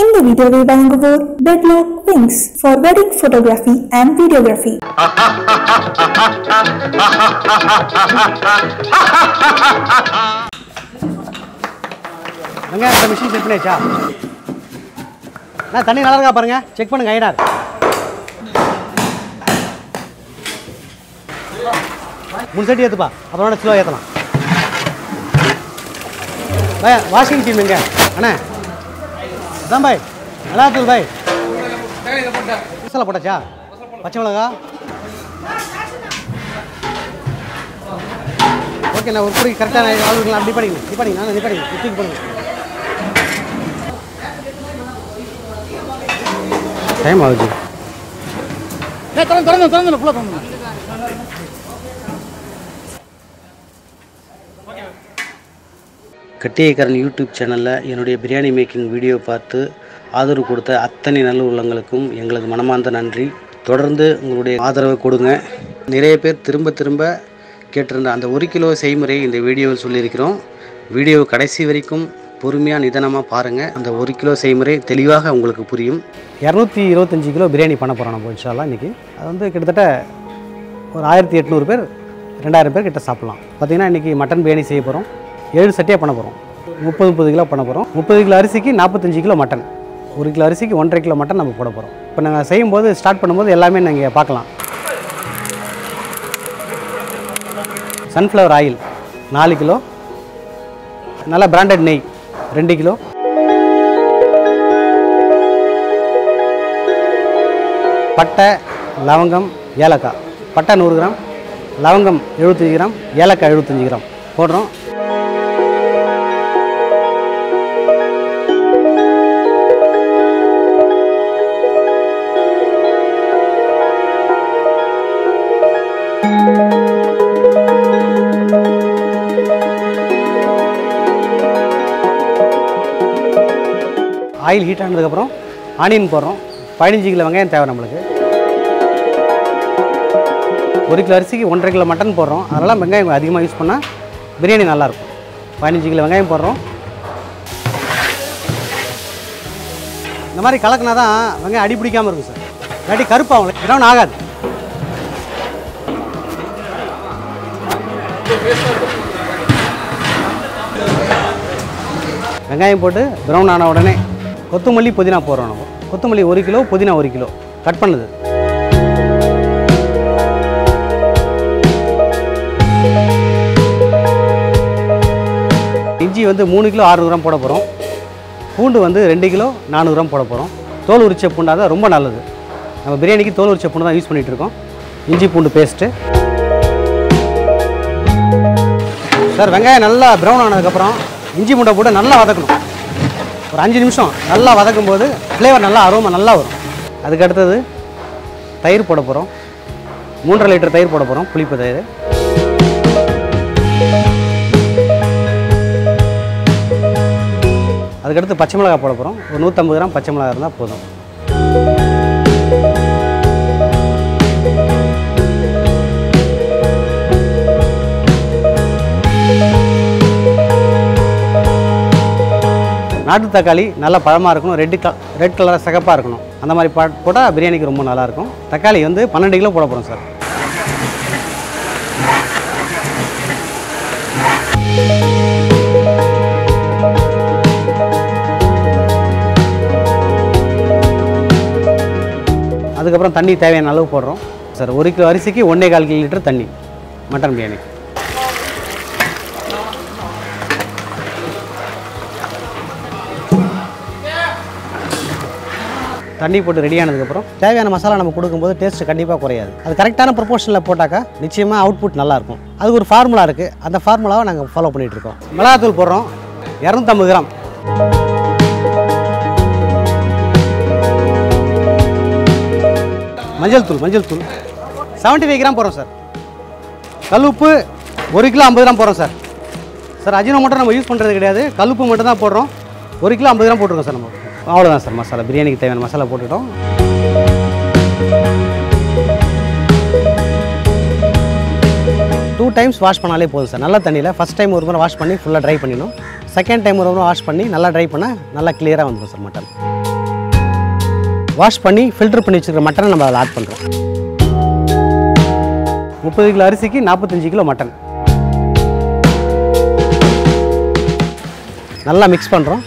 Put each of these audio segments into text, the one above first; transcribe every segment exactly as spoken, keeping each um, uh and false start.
In the video, we will go over bedlock wings for wedding photography and videography. Nanga, the machine set paniya. Na thani nalarga parunga. Check pannunga idar. Munsadi eduppa. Apporam slow eduthalam. Bhai, washing team enga. Ana. Latheef Bhai, Latheef Bhai. Masala pota cha. Pacha laga. Okay, na upuri karta na alu na dipadi na dipadi na na dipadi. Dipadi ponu. Time aaju. Ne taran taran taran na pula taran. Kattiyakkaran YouTube சேனலில் என்னுடைய biryani making video பார்த்து ஆதரவு கொடுத்த அத்தனை நல்ல உள்ளங்களுக்கும் எங்களது மனமார்ந்த நன்றி. தொடர்ந்து உங்களுடைய ஆதரவை கொடுங்க. நிறைய பேர் திரும்ப திரும்ப கேட்டிருந்த அந்த ஒரு கிலோ செய்முறை இந்த வீடியோவில் சொல்லியிருக்கிறோம். வீடியோ கடைசி வரைக்கும் பொறுமையாக நிதானமாக பாருங்கள். அந்த ஒரு கிலோ செய்முறை தெளிவாக உங்களுக்கு புரியும். இரநூத்தி இருபத்தஞ்சி கிலோ பிரியாணி பண்ண போகிறோம் நம்ம இன்ஷால்லா இன்றைக்கி. அது வந்து கிட்டத்தட்ட ஒரு ஆயிரத்தி எட்நூறு பேர் ரெண்டாயிரம் பேர் கிட்ட சாப்பிட்லாம். பார்த்திங்கன்னா இன்றைக்கி மட்டன் பிரியாணி செய்ய போகிறோம். ஏழு சட்டியாக பண்ண போகிறோம். முப்பது முப்பது கிலோ பண்ண போகிறோம். முப்பது கிலோ அரிசிக்கு நாற்பத்தஞ்சு கிலோ மட்டன், ஒரு கிலோ அரிசிக்கு ஒன்றரை கிலோ மட்டன் நம்ம போட போகிறோம். இப்போ நாங்கள் செய்யும்போது ஸ்டார்ட் பண்ணும்போது எல்லாமே நாங்கள் பார்க்கலாம். சன்ஃப்ளவர் ஆயில் நாலு கிலோ, நல்லா பிராண்டட் நெய் ரெண்டு கிலோ, பட்டை லவங்கம் ஏலக்காய், பட்டை நூறு கிராம், லவங்கம் எழுபத்தஞ்சி கிராம், ஏலக்காய் எழுபத்தஞ்சி கிராம் போடுறோம். ஆயில் ஹீட் ஆனதுக்கப்புறம் ஆனியன் போடுறோம். பதினஞ்சு கிலோ வெங்காயம் தேவை நம்மளுக்கு. ஒரு கிலோ அரிசிக்கு ஒன்றரை கிலோ மட்டன் போடுறோம். அதனால் வெங்காயம் அதிகமாக யூஸ் பண்ணால் பிரியாணி நல்லாயிருக்கும். பதினஞ்சு கிலோ வெங்காயம் போடுறோம். இந்த மாதிரி கலக்கினா தான் வெங்காயம் அடி பிடிக்காமல் இருக்கும் சார். இல்லாட்டி கருப்பாகும், இதெல்லாம் ஆகாது. வெங்காயம் போட்டு ப்ரௌன் ஆன உடனே கொத்தமல்லி புதினா போடுறோம். நம்ம கொத்தமல்லி ஒரு கிலோ, புதினா ஒரு கிலோ கட் பண்ணுது. இஞ்சி வந்து மூணு கிலோ ஆறுநூறு கிராம் போட போகிறோம். பூண்டு வந்து ரெண்டு கிலோ நானூறு கிராம் போட போகிறோம். தோல் உரிச்ச பூண்டாக தான் ரொம்ப நல்லது. நம்ம பிரியாணிக்கு தோல் உரிச்ச பூண்டு தான் யூஸ் பண்ணிகிட்டு இருக்கோம். இஞ்சி பூண்டு பேஸ்ட்டு சார். வெங்காயம் நல்லா ப்ரௌன் ஆனதுக்கப்புறம் இஞ்சி பூண்டை போட்டு நல்லா வதக்கணும். ஒரு அஞ்சு நிமிஷம் நல்லா வதக்கும் போது ஃப்ளேவர் நல்லா அரோமா நல்லா வரும். அதுக்கடுத்தது தயிர் போட போகிறோம். மூன்றரை லிட்டர் தயிர் போட போகிறோம், புளிப்பு தயிர். அதுக்கடுத்து பச்சை மிளகாய் போட போகிறோம். ஒரு நூற்றம்பது கிராம் பச்சை மிளகாய் இருந்தால் போதும். நாட்டு தக்காளி நல்லா பழமாக இருக்கணும். ரெட்டு க ரெட் கலராக சிகப்பாக இருக்கணும். அந்த மாதிரி பா போட்டால் பிரியாணிக்கு ரொம்ப நல்லாயிருக்கும். தக்காளி வந்து பன்னெண்டு கிலோ போட போகிறோம் சார். அதுக்கப்புறம் தண்ணி தேவையான அளவு போடுறோம் சார். ஒரு கிலோ அரிசிக்கு ஒன்றே கால் கிலோ லிட்டர் தண்ணி மட்டன் பிரியாணிக்கு. தண்ணி போட்டு ரெடியானதுக்கப்புறம் தேவையான மசாலா நம்ம கொடுக்கும்போது டேஸ்ட்டு கண்டிப்பாக குறையாது. அது கரெக்டான ப்ரொபோர்ஷனில் போட்டாக்கா நிச்சயமாக அவுட்புட் நல்லாயிருக்கும். அதுக்கு ஒரு ஃபார்முலா இருக்குது. அந்த ஃபார்முலாவை நாங்கள் ஃபாலோ பண்ணிகிட்ருக்கோம். மிளகாத்தூள் போடுறோம் இரநூத்தம்பது கிராம். மஞ்சள் தூள் மஞ்சள் தூள் செவன்ட்டி ஃபைவ் கிராம் போடுறோம் சார். கல்லுப்பு ஒரு கிலோ ஐம்பது கிராம் போடுறோம் சார். சார் அஜினோமோட்டோ நம்ம யூஸ் பண்ணுறது கிடையாது. கல்லுப்பு மட்டும் தான் போடுறோம். ஒரு கிலோ ஐம்பது கிராம் போட்டுருக்கோம் சார். நம்ம அவ்வளோதான் சார். மசாலா பிரியாணிக்கு தேவையான மசாலா போட்டுட்டோம். டூ டைம்ஸ் வாஷ் பண்ணாலே போதும் சார். நல்ல தண்ணியில் ஃபஸ்ட் டைம் ஒரு முறை வாஷ் பண்ணி ஃபுல்லாக ட்ரை பண்ணிடணும். Second time wash panni, nalla dry panna, nalla clear ah vandrum sir mutton. Wash panni filter panni vechirukra mutton nam adha add pandrom. thirty kg arisiki forty-five kg mutton. Nalla mix pandrom.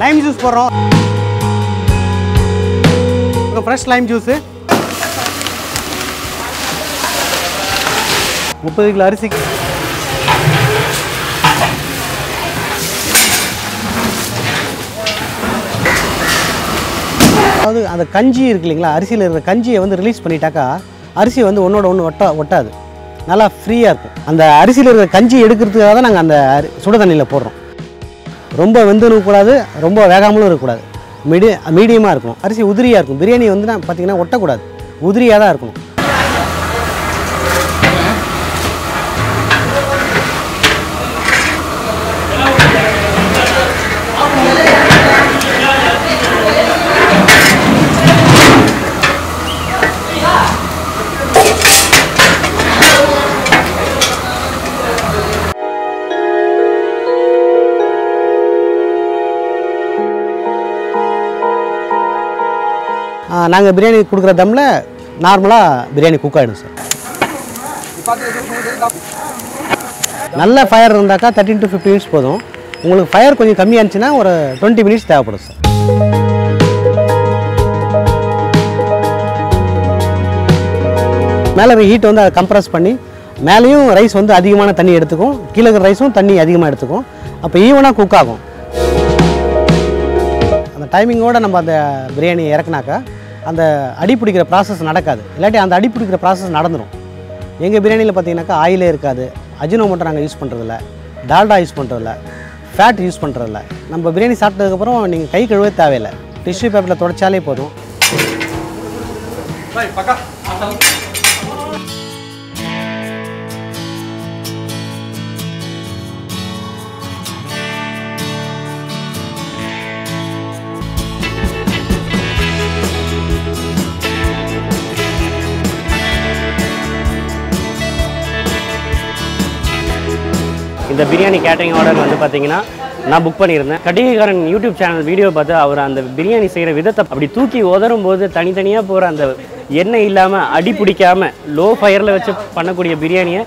Lime juice for all. Fresh lime juice. thirty kg arisiki. Adu adu kanji iruklinga arisiyila irukra kanjiye vandu release pannitaaka arisi vandu onnoda onnu otta ottadu nalla free ah irukku and arisiyila irukra kanji edukkuradhukaga dhaan naanga and suda thannila podrom ரொம்ப வெந்துன கூடாது ரொம்ப வேகாமலும் இருக்க கூடாது மீடியமா இருக்கும் அரிசி உதிரியா இருக்கும் பிரியாணி வந்து நான் பாத்தீங்கன்னா ஒட்ட கூடாது உதிரியா தான் இருக்கும் நாங்க பிரியாணி குடுக்குற தம்ல நார்மலா பிரியாணி குக் ஆயிடும் சார். நல்ல ஃபயர் இருந்தாக்கா thirteen to fifteen minutes போதும். உங்களுக்கு ஃபயர் கொஞ்சம் கம்மியா இருந்துச்சுனா ஒரு twenty minutes தேவைப்படும் சார். மேல ஹீட் வந்து கம்ப்ரஸ் பண்ணி மேலயும் ரைஸ் வந்து அதிகமான தண்ணி எடுத்துக்கும். கீழ இருக்கிற ரைஸும் தண்ணி அதிகமா எடுத்துக்கும். அப்ப ஈவனா குக் ஆகும். அந்த டைமிங்கோட நம்ம அந்த பிரியாணி இறக்குனாக்கா அந்த அடி பிடிக்கிற process நடக்காது. இல்லாட்டி அந்த அடி பிடிக்கிற process நடந்துரும். எங்க பிரியாணில பாத்தீங்கன்னாக்க ஆயிலே இருக்காது. அஜினோமோட்டோ நாங்க யூஸ் பண்றது இல்ல. டால்டா யூஸ் பண்றது இல்ல. ஃபேட் யூஸ் பண்றது இல்ல. நம்ம பிரியாணி சாப்பிட்டதுக்கு அப்புறம் நீங்க கை கழுவ தேவையில்ல. டிஷ்யூ பேப்பர்ல தொடச்சாலே போதும். பை பக்கா. இந்த பிரியாணி கேட்டரிங் ஆர்டர் வந்து பாத்தீங்கன்னா நான் புக் பண்ணியிருந்தேன். கட்டியக்காரன் யூடியூப் சேனல் வீடியோ பார்த்து அவர் அந்த பிரியாணி செய்யற விதத்தை அப்படி தூக்கி உதறும் போது தனித்தனியா போற அந்த எண்ணெய் இல்லாம அடி பிடிக்காம லோ ஃபயர்ல வச்சு பண்ணக்கூடிய பிரியாணியை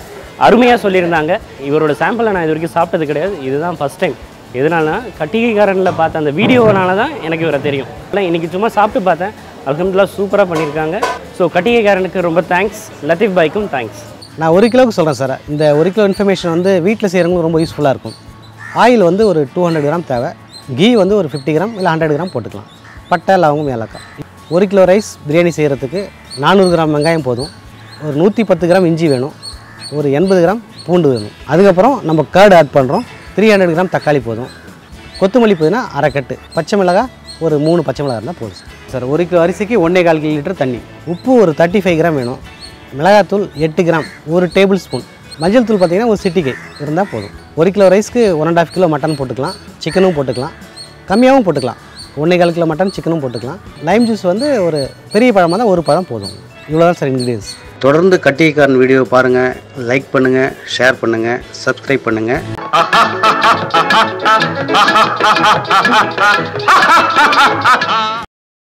அருமையா சொல்லியிருந்தாங்க. இவரோட சாம்பிளை நான் இது வரைக்கும் சாப்பிட்டது கிடையாது. இதுதான் ஃபர்ஸ்ட் டைம். எதனாலனா கட்டியக்காரன்ல பார்த்த அந்த வீடியோனால தான் எனக்கு இவரை தெரியும். இன்னைக்கு சும்மா சாப்பிட்டு பார்த்தேன். அல்ஹம்துலில்லாஹ் சூப்பரா பண்ணியிருக்காங்க. ஸோ கட்டியக்காரனுக்கு ரொம்ப தேங்க்ஸ். லத்தீஃப் பாய்க்கும் தேங்க்ஸ். நான் ஒரு கிலோவுக்கு சொல்கிறேன் சார். இந்த ஒரு கிலோ இன்ஃபர்மேஷன் வந்து வீட்டில் செய்கிறவங்களுக்கு ரொம்ப யூஸ்ஃபுல்லாக இருக்கும். ஆயில் வந்து ஒரு டூ ஹண்ட்ரட் கிராம் தேவை. கீ வந்து ஒரு ஃபிஃப்டி கிராம் இல்லை ஹண்ட்ரட் கிராம் போட்டுக்கலாம். பட்டை லவங்கம் ஏலக்காய். ஒரு கிலோ ரைஸ் பிரியாணி செய்கிறதுக்கு நானூறு கிராம் வெங்காயம் போதும். ஒரு நூற்றி பத்து கிராம் இஞ்சி வேணும். ஒரு எண்பது கிராம் பூண்டு வேணும். அதுக்கப்புறம் நம்ம கர்டு ஆட் பண்ணுறோம். த்ரீ ஹண்ட்ரட் கிராம் தக்காளி போதும். கொத்தமல்லி புதினா அரை கட்டு. பச்சை மிளகாய் ஒரு மூணு பச்சை மிளகாய் இருந்தால் போதும் சார். சார் ஒரு கிலோ அரிசிக்கு ஒன்றே கால் கிலோ லிட்டர் தண்ணி. உப்பு ஒரு தேர்ட்டி ஃபைவ் கிராம் வேணும். மிளகாத்தூள் எட்டு கிராம் ஒரு டேபிள் ஸ்பூன். மஞ்சள் தூள் பார்த்திங்கன்னா ஒரு சிட்டிகை இருந்தால் போதும். ஒரு கிலோ ரைஸ்க்கு one and half kilo mutton போட்டுக்கலாம். சிக்கனும் போட்டுக்கலாம். கம்மியாகவும் போட்டுக்கலாம். ஒன்றே கால் கிலோ மட்டன் சிக்கனும் போட்டுக்கலாம். லைம் ஜூஸ் வந்து ஒரு பெரிய பழமாக தான் ஒரு பழம் போதும். இவ்வளோதான் சார் இன்க்ரீடியன்ஸ். தொடர்ந்து கட்டியக்காரன் வீடியோ பாருங்கள். லைக் பண்ணுங்கள், ஷேர் பண்ணுங்கள், சப்ஸ்கிரைப் பண்ணுங்கள்.